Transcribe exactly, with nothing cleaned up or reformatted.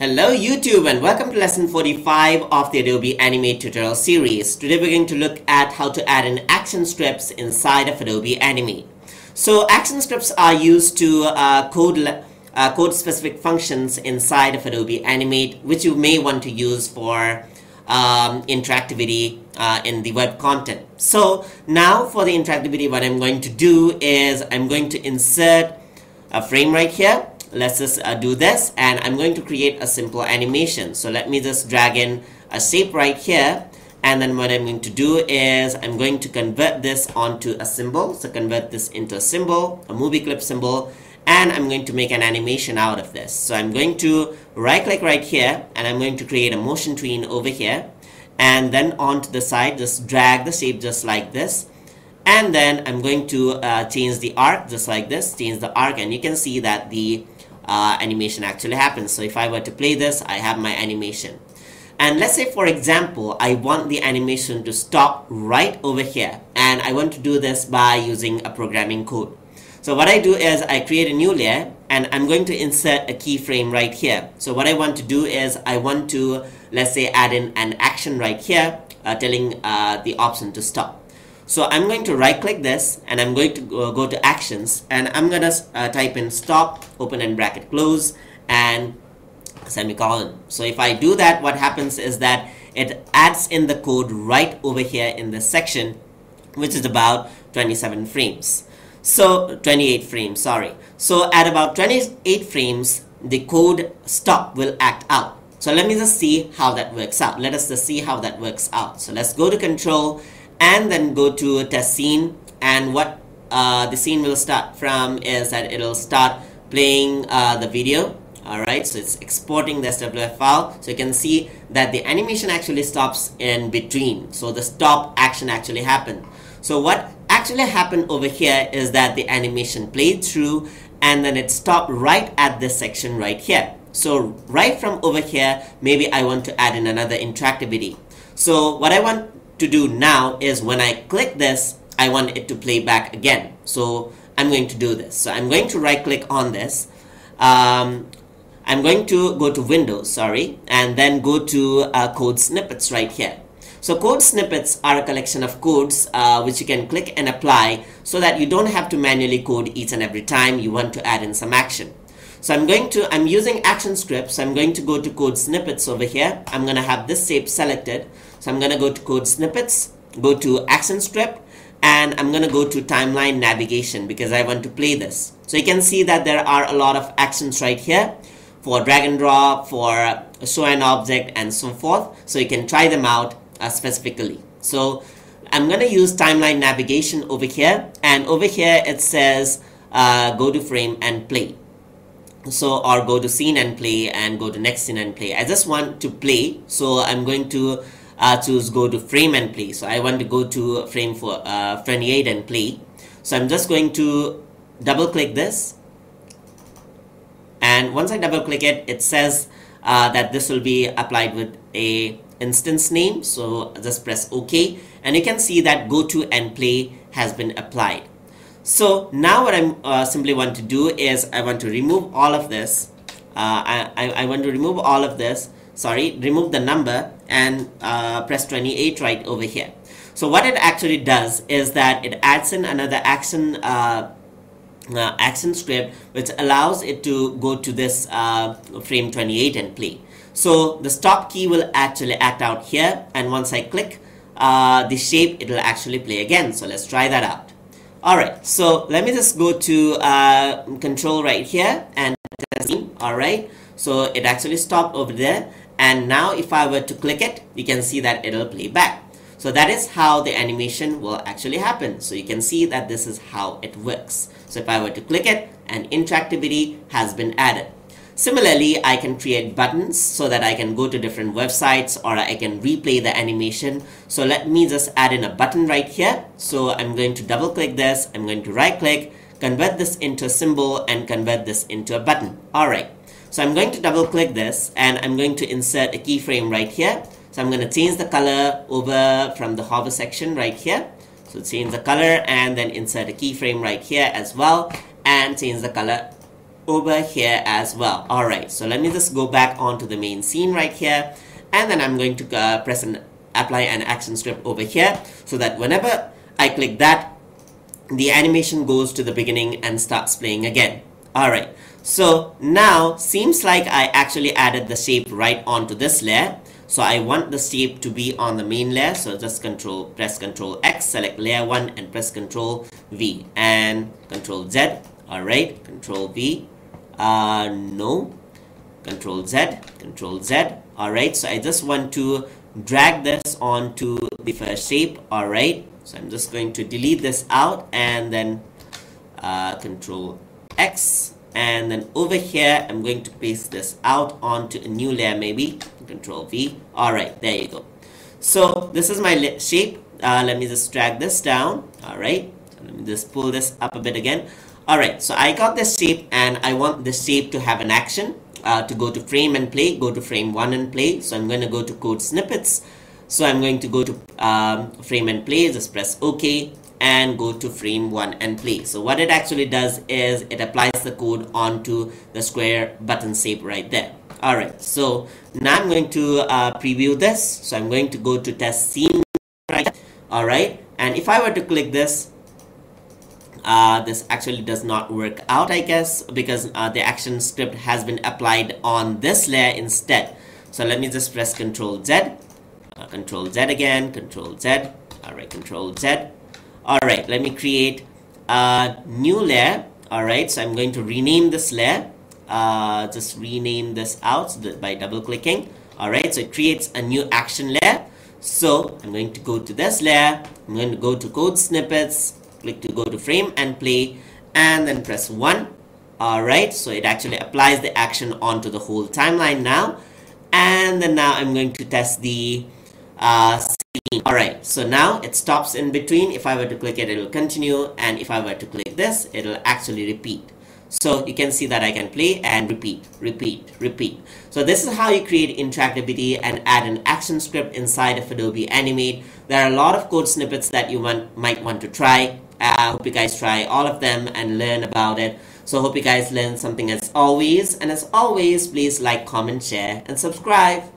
Hello YouTube and welcome to lesson forty-five of the Adobe Animate tutorial series. Today we're going to look at how to add in action scripts inside of Adobe Animate. So action scripts are used to uh, code uh, code specific functions inside of Adobe Animate, which you may want to use for um, interactivity uh, in the web content. So now for the interactivity, what I'm going to do is I'm going to insert a frame right here. Let's just uh, do this, and I'm going to create a simple animation. So let me just drag in a shape right here, and then what I'm going to do is I'm going to convert this onto a symbol. So convert this into a symbol, a movie clip symbol, and I'm going to make an animation out of this. So I'm going to right click right here, and I'm going to create a motion tween over here, and then onto the side just drag the shape just like this. And then I'm going to uh, change the arc just like this, change the arc, and you can see that the uh, animation actually happens. So if I were to play this, I have my animation. And let's say, for example, I want the animation to stop right over here. And I want to do this by using a programming code. So what I do is I create a new layer, and I'm going to insert a keyframe right here. So what I want to do is I want to, let's say, add in an action right here, uh, telling uh, the option to stop. So I'm going to right click this, and I'm going to go, go to actions, and I'm going to uh, type in stop, open and bracket close, and semicolon. So if I do that, what happens is that it adds in the code right over here in this section, which is about twenty-seven frames. So twenty-eight frames, sorry. So at about twenty-eight frames, the code stop will act out. So let me just see how that works out. Let us just see how that works out. So let's go to control, and then go to test scene, and what uh, the scene will start from is that it'll start playing uh, the video. Alright, so it's exporting the S W F file. So you can see that the animation actually stops in between. So the stop action actually happened. So what actually happened over here is that the animation played through, and then it stopped right at this section right here. So right from over here, maybe I want to add in another interactivity. So what I want to do now is when I click this, I want it to play back again. So I'm going to do this. So I'm going to right click on this. Um, I'm going to go to Windows, sorry, and then go to uh, code snippets right here. So code snippets are a collection of codes uh, which you can click and apply so that you don't have to manually code each and every time you want to add in some action. So I'm going to, I'm using action scripts. I'm going to go to code snippets over here. I'm going to have this shape selected. So I'm going to go to code snippets, go to action script, and I'm going to go to timeline navigation because I want to play this. So you can see that there are a lot of actions right here for drag and drop, for show an object, and so forth. So you can try them out uh, specifically. So I'm going to use timeline navigation over here, and over here it says uh, go to frame and play. So, or go to scene and play, and go to next scene and play. I just want to play, so I'm going to uh, choose go to frame and play. So I want to go to frame for uh, twenty-eight and play. So I'm just going to double click this, and once I double click it, it says uh, that this will be applied with a instance name. So just press OK, and you can see that go to and play has been applied. So now what I uh, simply want to do is I want to remove all of this. Uh, I, I, I want to remove all of this, sorry, remove the number, and uh, press twenty-eight right over here. So what it actually does is that it adds in another action uh, uh, action script, which allows it to go to this uh, frame twenty-eight and play. So the stop key will actually act out here, and once I click uh, the shape, it will actually play again. So let's try that out. Alright, so let me just go to uh, control right here and testing. Alright, so it actually stopped over there, and now if I were to click it, you can see that it'll play back. So that is how the animation will actually happen. So you can see that this is how it works. So if I were to click it, an interactivity has been added. Similarly, I can create buttons so that I can go to different websites, or I can replay the animation. So let me just add in a button right here. So I'm going to double click this. I'm going to right click, convert this into a symbol, and convert this into a button. All right. So I'm going to double click this, and I'm going to insert a keyframe right here. So I'm going to change the color over from the hover section right here. So change the color, and then insert a keyframe right here as well, and change the color over here as well. All right, so let me just go back onto the main scene right here, and then I'm going to uh, press and apply an action script over here, so that whenever I click that, the animation goes to the beginning and starts playing again. All right, so now seems like I actually added the shape right onto this layer. So I want the shape to be on the main layer, so just control press Control X, select layer one and press Control V and Control Z. All right, Control V, uh, no, Control Z, Control Z. All right, so I just want to drag this onto the first shape. All right, so I'm just going to delete this out and then uh, Control X, and then over here I'm going to paste this out onto a new layer, maybe Control V. All right, there you go. So this is my shape. Uh, let me just drag this down. All right, so let me just pull this up a bit again. All right, so I got this shape and I want this shape to have an action, uh, to go to frame and play, go to frame one and play. So I'm going to go to code snippets. So I'm going to go to um, frame and play, just press OK and go to frame one and play. So what it actually does is it applies the code onto the square button shape right there. All right, so now I'm going to uh, preview this. So I'm going to go to test scene, right? All right, and if I were to click this, uh, this actually does not work out, I guess, because uh, the action script has been applied on this layer instead. So let me just press Control Z. Uh, Control Z again, Control Z. All right, Control Z. All right, let me create a new layer. All right, so I'm going to rename this layer. Uh, just rename this out by double clicking. All right, so it creates a new action layer. So I'm going to go to this layer. I'm going to go to code snippets, click to go to frame and play, and then press one. All right, so it actually applies the action onto the whole timeline now. And then now I'm going to test the uh, scene. All right, so now it stops in between. If I were to click it, it'll continue. And if I were to click this, it'll actually repeat. So you can see that I can play and repeat, repeat, repeat. So this is how you create interactivity and add an action script inside of Adobe Animate. There are a lot of code snippets that you want, might want to try. I uh, hope you guys try all of them and learn about it. So hope you guys learned something as always. And as always, please like, comment, share, and subscribe.